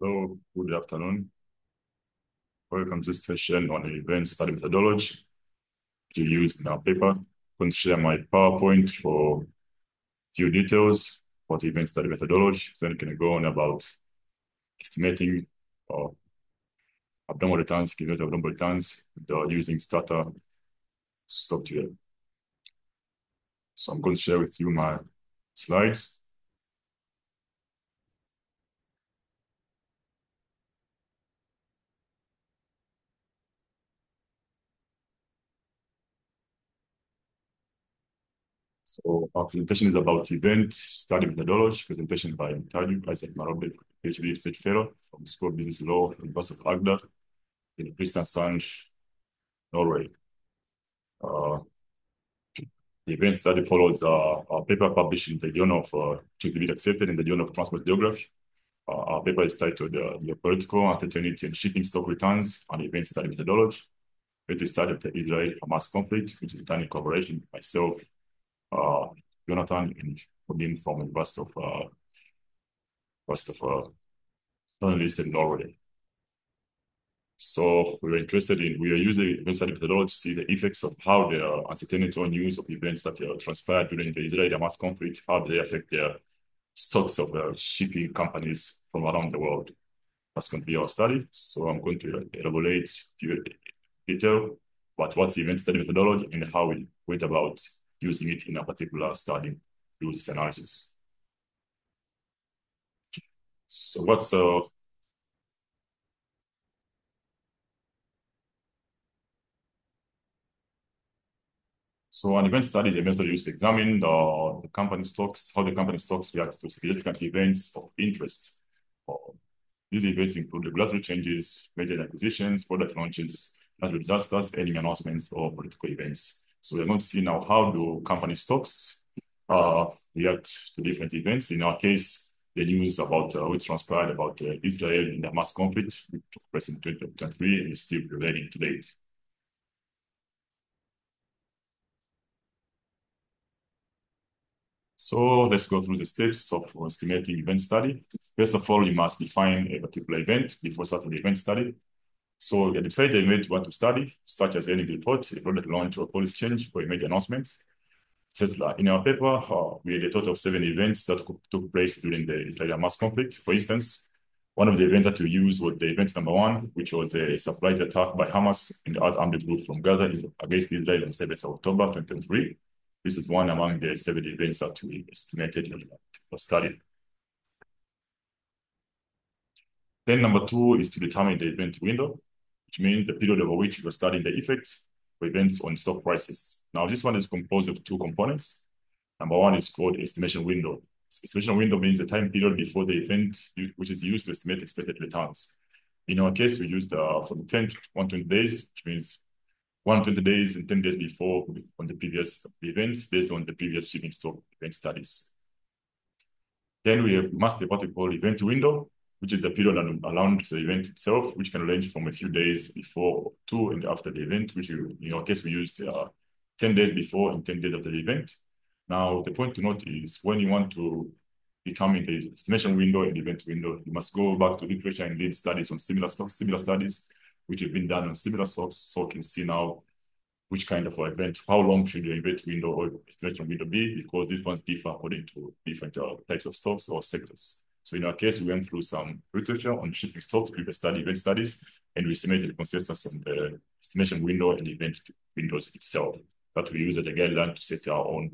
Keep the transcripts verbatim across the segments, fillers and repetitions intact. Hello, good afternoon. Welcome to this session on event study methodology to use in our paper. I'm going to share my PowerPoint for a few details about event study methodology. Then I'm going to go on about estimating or abnormal returns, calculate abnormal returns using Stata software. So I'm going to share with you my slides. So our presentation is about event study methodology, presentation by Mutaju Isaac Marobhe, PhD Research Fellow from School of Business Law, University of Agder in Kristiansand, Norway. Uh, the event study follows uh, a paper published in the Journal of uh, to be accepted in the Journal of Transport Geography. Uh, our paper is titled uh, "The Political Uncertainty and Shipping Stock Returns and Event Study Methodology." It is study of the Israel-Hamas conflict, which is done in collaboration with myself, Uh, Jonathan and William from the University of uh, University of Journalists uh, in Norway. So we were interested in we are using event study methodology to see the effects of how the uh, uncertainty on news of events that uh, transpired during the Israel-Hamas conflict, how they affect their stocks of uh, shipping companies from around the world. That's going to be our study. So I'm going to elaborate in detail about what's event study methodology and how we went about using it in a particular study through this analysis. So what's uh so an event study is a method used to examine the, the company stocks, how the company stocks react to significant events of interest. These events include regulatory changes, major acquisitions, product launches, natural disasters, any announcements or political events. So we're going to see now how do company stocks uh, react to different events. In our case, the news about uh, which transpired about uh, Israel and the Hamas conflict, which took place in twenty twenty-three and is still prevailing to date. So let's go through the steps of estimating event study. First of all, you must define a particular event before starting the event study. So you define the event you want to study, such as any report, a product launch, or policy change, or a major announcement. In our paper, uh, we had a total of seven events that took place during the Israel-Hamas conflict. For instance, one of the events that we used was the event number one, which was a surprise attack by Hamas and the armed group from Gaza against Israel on seventh of October twenty twenty-three. This is one among the seven events that we estimated or studied. Then number two is to determine the event window, which means the period over which you are studying the effect of events on stock prices. Now, this one is composed of two components. Number one is called estimation window. Estimation window means the time period before the event, which is used to estimate expected returns. In our case, we used uh, from ten to one hundred twenty days, which means one hundred twenty days and ten days before on the previous events based on the previous shipping stock event studies. Then we have master what we call event window, which is the period around the event itself, which can range from a few days before to and after the event, which you, in our case, we used uh, ten days before and ten days after the event. Now, the point to note is when you want to determine the estimation window and event window, you must go back to literature and lead studies on similar stocks, similar studies, which have been done on similar stocks, so you can see now which kind of event, how long should your event window or estimation window be, because these ones differ according to different uh, types of stocks or sectors. So in our case, we went through some literature on shipping stocks, previous study, event studies, and we estimated the consensus on the estimation window and event windows itself. That we use as a guideline to set our own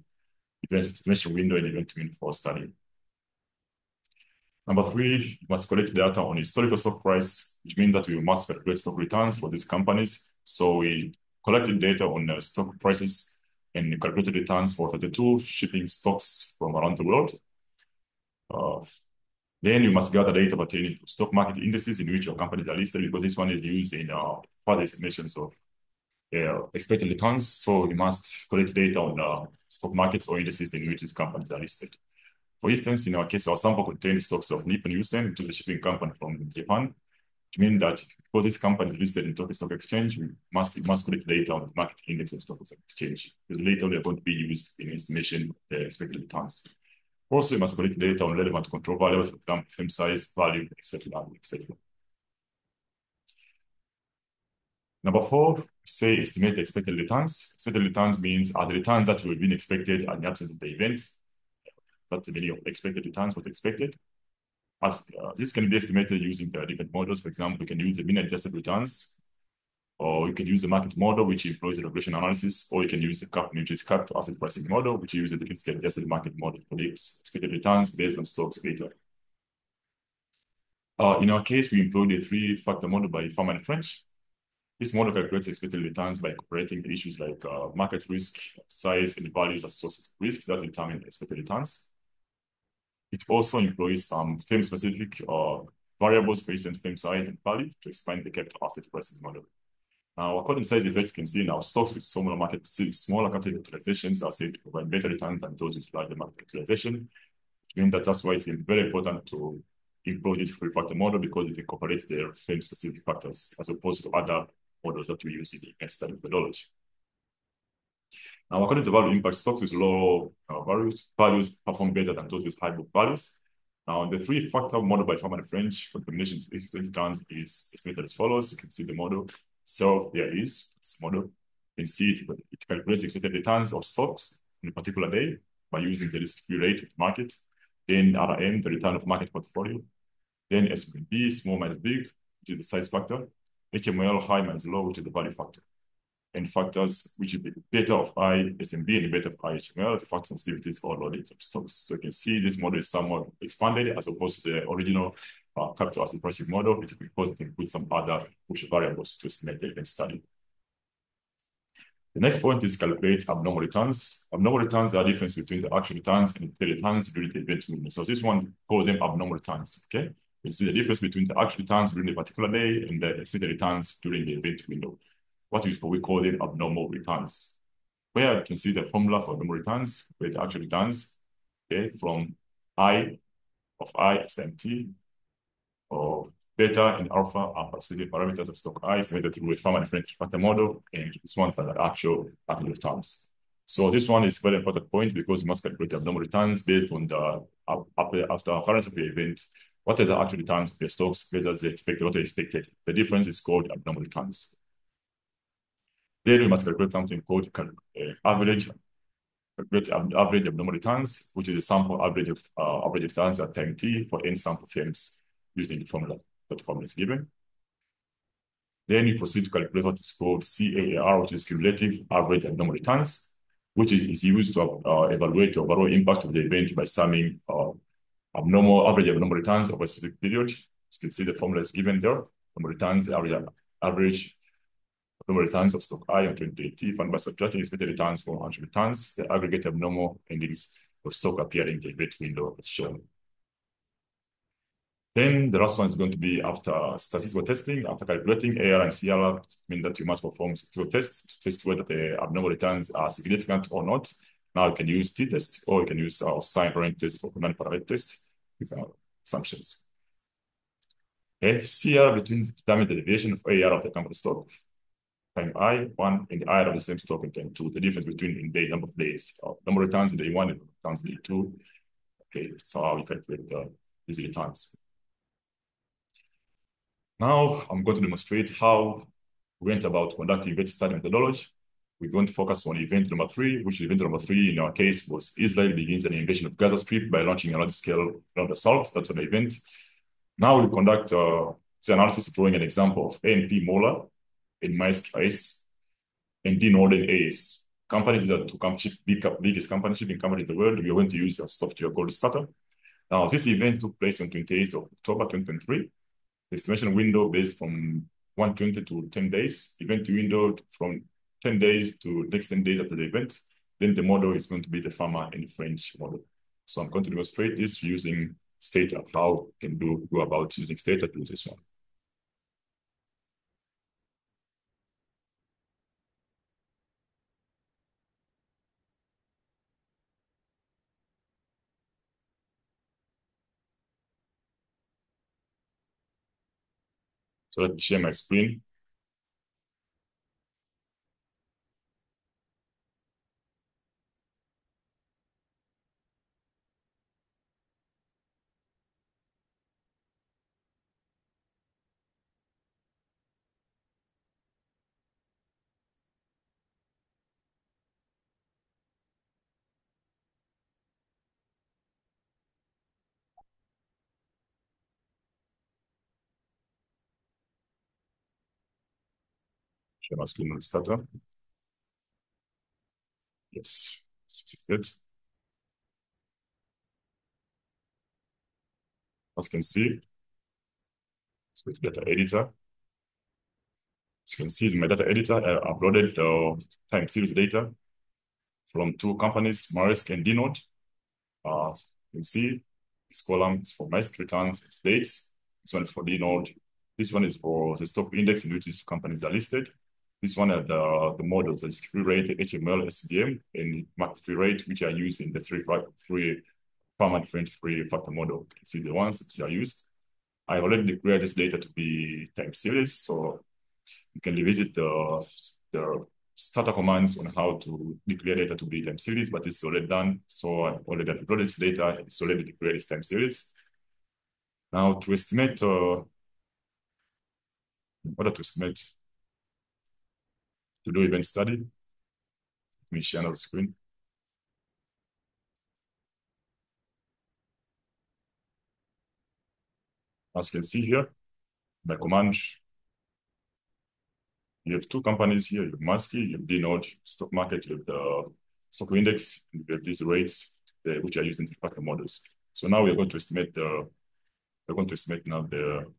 event estimation window and event window for study. Number three, we must collect data on historical stock price, which means that we must calculate stock returns for these companies. So we collected data on uh, stock prices and calculated returns for thirty-two shipping stocks from around the world. Uh, Then you must gather data pertaining to stock market indices in which your companies are listed, because this one is used in uh, further estimations of uh, expected returns. So you must collect data on uh, stock markets or indices in which these companies are listed. For instance, in our case, our sample contained stocks of Nippon Yusen, which is a shipping company from Japan, which means that because this company is listed in Tokyo Stock Exchange, we must, we must collect data on the market index of Tokyo Stock Exchange, because later they are going to be used in estimation of the expected returns. Also, we must collect data on relevant control variables, for example, frame size, value, et cetera, et cetera. Number four, we say estimate the expected returns. Expected returns means are the returns that will be expected in the absence of the event. That's the meaning of expected returns, what expected. As, uh, this can be estimated using the different models. For example, we can use the mean-adjusted returns, or you can use the market model, which employs the regression analysis, or you can use the C A P to asset pricing model, which uses the risk-adjusted market model to predict expected returns based on stocks data. Uh, in our case, we employed a three-factor model by Fama and French. This model calculates expected returns by incorporating issues like uh, market risk, size, and values as sources of risk that determine expected returns. It also employs some frame-specific uh, variables based on frame size and value to expand the capital asset pricing model. Now, according to size effect, you can see now stocks with smaller market, smaller capital utilizations are said to provide better returns than those with larger market utilization. It means that that's why it's very important to employ this three-factor model, because it incorporates their frame-specific factors as opposed to other models that we use in the standard methodology. Now, according to value impact, stocks with low uh, values, values perform better than those with high book values. Now, the three-factor model by Fama and French for combinations of returns is estimated as follows. You can see the model. So there is this model. You can see it, it calculates expected returns of stocks on a particular day by using the risk-free rate of the market, then R M, the return of market portfolio, then S P B, small minus big, which is the size factor, H M L, high minus low, which is the value factor, and factors which would be beta of I S M B and beta of I H M L, the factor sensitivities or loading of stocks. So you can see this model is somewhat expanded as opposed to the original uh, capital asset pricing model. It requires to include some other push variables to estimate the event study. The next point is calculate abnormal returns. Abnormal returns are the difference between the actual returns and the returns during the event movement. So this one calls them abnormal returns, okay? You see the difference between the actual returns during a particular day and the expected returns during the event window. What is what we call them abnormal returns, where you can see the formula for abnormal returns, where the actual returns, okay, from I of I is M T, or beta and alpha are specific parameters of stock I, estimated through a Fama and French factor model, and this one for the actual actual returns. So this one is a very important point because you must calculate abnormal returns based on the after occurrence of the event. What is the actual returns of the stocks versus the expected, what are expected? The difference is called abnormal returns. Then we must calculate something called uh, average, calculate average abnormal returns, which is a sample average of uh, average returns at time t for n sample firms using the formula that the formula is given. Then we proceed to calculate what is called C A A R, which is cumulative average abnormal returns, which is, is used to uh, evaluate the overall impact of the event by summing uh, abnormal average abnormal returns over a specific period. You can see the formula is given there. Abnormal returns average average. Abnormal returns of stock I on twenty-eight T, and by subtracting expected returns from actual returns, the aggregate abnormal endings of stock appearing in the event window is shown. Then the last one is going to be after statistical testing. After calculating A R and C R, it means that you must perform statistical tests to test whether the abnormal returns are significant or not. Now you can use t-test, or you can use our sign rank test for non-parametric test with our assumptions. If C R determines the deviation of A R of the company stock, time I, one, and the I of the same stock in time two. The difference between in day number of days, uh, number of returns in day one and returns in day two. Okay, so how we calculate uh, these returns. Now I'm going to demonstrate how we went about conducting event study methodology. We're going to focus on event number three, which event number three in our case was Israel begins an invasion of Gaza Strip by launching a large-scale ground assault. That's an event. Now we conduct uh, the analysis drawing an example of A P Moller and Maersk A S and D Norden A S. Companies that are two companies, big, biggest companies, shipping companies in the world. We are going to use a software called Stata. Now, this event took place on twenty-eighth of October twenty twenty-three. The estimation window based from one hundred twenty to ten days. Event window from ten days to next ten days after the event. Then the model is going to be the Fama and French model. So I'm going to demonstrate this using Stata, how we can do, go about using Stata to do this one. So let me share my screen. Share my screen on Stata. Yes, it's good. As you can see, it's with data editor. As you can see, in my data editor, I uploaded the uh, time series data from two companies, Maersk and D Nord. Uh, you can see this column is for Maersk returns dates. This one is for D Nord. This one is for the stock index in which these companies are listed. This one are the, the models, the free rate, H M L, S V M, and market free rate, which are used in the three three Fama and French three factor model. You can see the ones that are used. I already declared this data to be time series, so you can revisit the, the starter commands on how to declare data to be time series, but it's already done. So I've already uploaded this data, it's already declared as time series. Now to estimate, uh, in order to estimate, to do event study, let me share another screen. As you can see here, by command, you have two companies here, you have Maersk, you have D Nord, stock market, you have the stock index, and you have these rates, uh, which are used in the factor models. So now we're going to estimate the, we're going to estimate now the,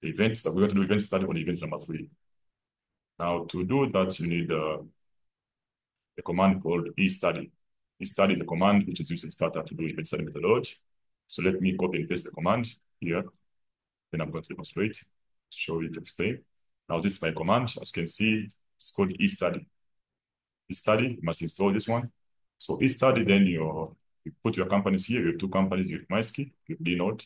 the events that we're going to do event study on event number three. Now to do that, you need uh, a command called e-study. E-study is a command which is used in Stata to do event study methodology. So let me copy and paste the command here. Then I'm going to demonstrate, show you to explain. Now this is my command. As you can see, it's called e-study. E-study, you must install this one. So e-study, then you, you put your companies here. You have two companies, you have Maersk, you have D Nord.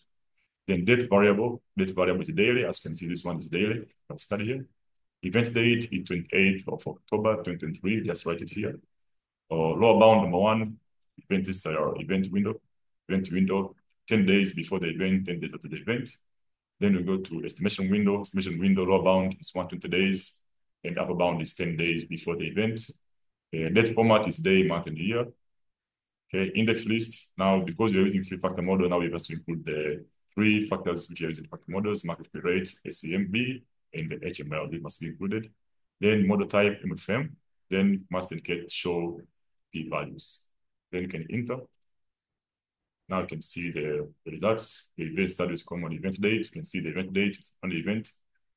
Then date variable, date variable is daily. As you can see, this one is daily. I'll study here. Event date is twenty-eighth of October twenty twenty-three. Just write it here. Or uh, lower bound number one, event is our event window. Event window, ten days before the event, ten days after the event. Then we go to estimation window. Estimation window, lower bound is one hundred twenty days, and upper bound is ten days before the event. Uh, date format is day, month, and year. Okay, index list. Now, because we're using three-factor model, now we have to include the three factors which are using factor models: market free rate, S C M B, and the H M L. They must be included. Then model type, M F M. Then must indicate show p values. Then you can enter. Now you can see the, the results. The event study is common event date. You can see the event date on the event.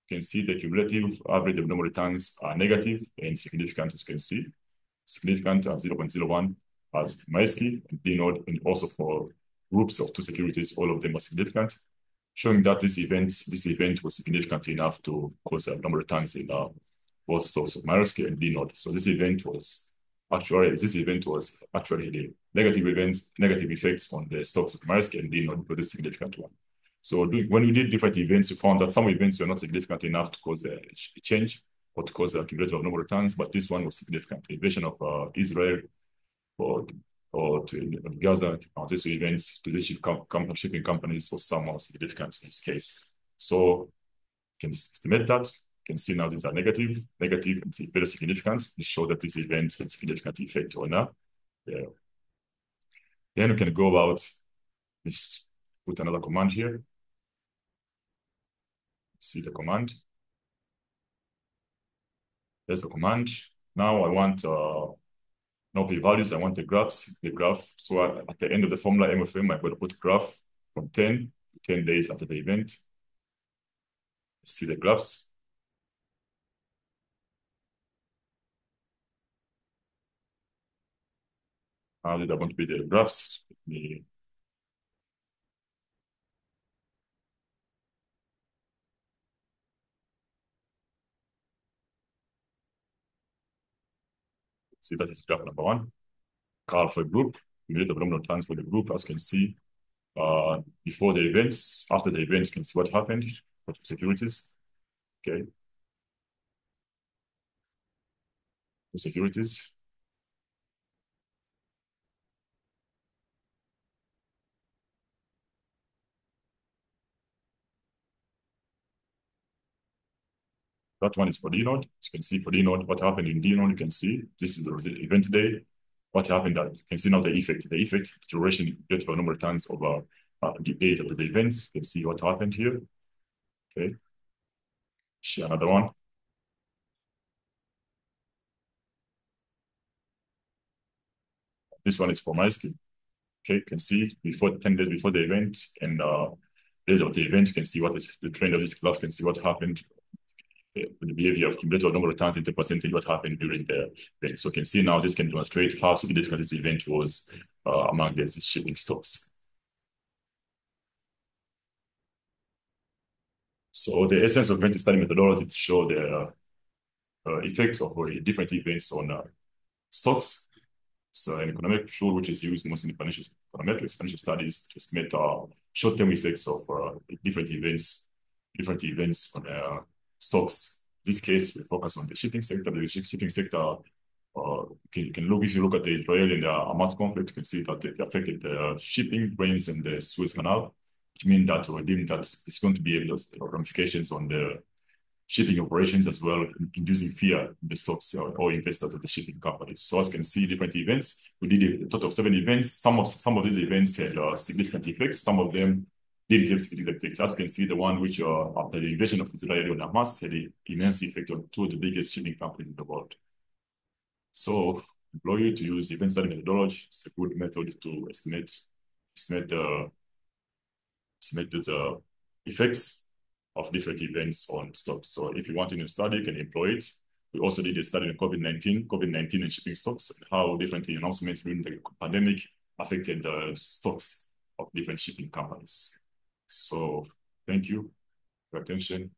You can see the cumulative average of normal returns are negative and significant, as you can see. Significant are zero point zero one as Maersk and D Nord, and also for groups of two securities, all of them are significant, showing that this event this event was significant enough to cause abnormal returns in uh, both stocks of Maersk and D Nord. So this event was Actually, this event was actually the negative events, negative effects on the stocks of Maersk and D Nord, but a significant one. So do, when we did different events, we found that some events were not significant enough to cause a change or to cause a cumulative of normal returns, but this one was significant. The invasion of uh, Israel or, or to Gaza, or these events to the ship com com shipping companies was somehow significant in this case. So you can estimate that. You can see now these are negative, negative, and very significant. We show that this event had significant effect or not. Yeah. Then we can go about, let's put another command here. See the command. There's the command. Now I want uh, no p-values, I want the graphs, the graph. So I, at the end of the formula M F M, I'm going to put graph from ten to ten days after the event. See the graphs. How did I want to be the graphs? Let me... See, that is graph number one. Curve for a group, cumulative nominal returns for the group. As you can see, uh, before the events, after the event, you can see what happened for securities. Okay. For securities. That one is for D Nord. As you can see, for D Nord, what happened in D Nord, you can see this is the event day. What happened that you can see now the effect, the effect, duration, the number of times over uh, the date of the event. You can see what happened here. Okay. Share another one. This one is for Maersk. Okay, you can see before ten days before the event and uh, days of the event, you can see what is the trend of this graph. You can see what happened, uh, the behavior of cumulative number of times into percentage, what happened during the event. So you can see now this can demonstrate how significant this event was uh, among these shipping stocks. So the essence of event study methodology to show the uh, effects of different events on uh, stocks. So an economic tool which is used mostly in financial econometrics, financial studies, to estimate uh, short-term effects of uh, different events, different events on uh, stocks. In this case, we focus on the shipping sector. The shipping sector, uh, can, you can look if you look at the Israel and the Hamas conflict, you can see that it affected the shipping grains and the Suez Canal, which means that we deem that it's going to be ramifications on the shipping operations as well, inducing fear in the stocks or, or investors of the shipping companies. So as you can see, different events. We did a total of seven events. Some of some of these events had uh, significant effects. Some of them didn't have significant effects. As you can see, the one which uh, after the invasion of Israel and Hamas had an immense effect on two of the biggest shipping companies in the world. So I implore you to use event study methodology. It's a good method to estimate estimate the uh, estimate the effects of different events on stocks. So if you want to study, you can employ it. We also did a study on COVID nineteen, COVID nineteen and shipping stocks, and how different announcements during the pandemic affected the stocks of different shipping companies. So thank you for your attention.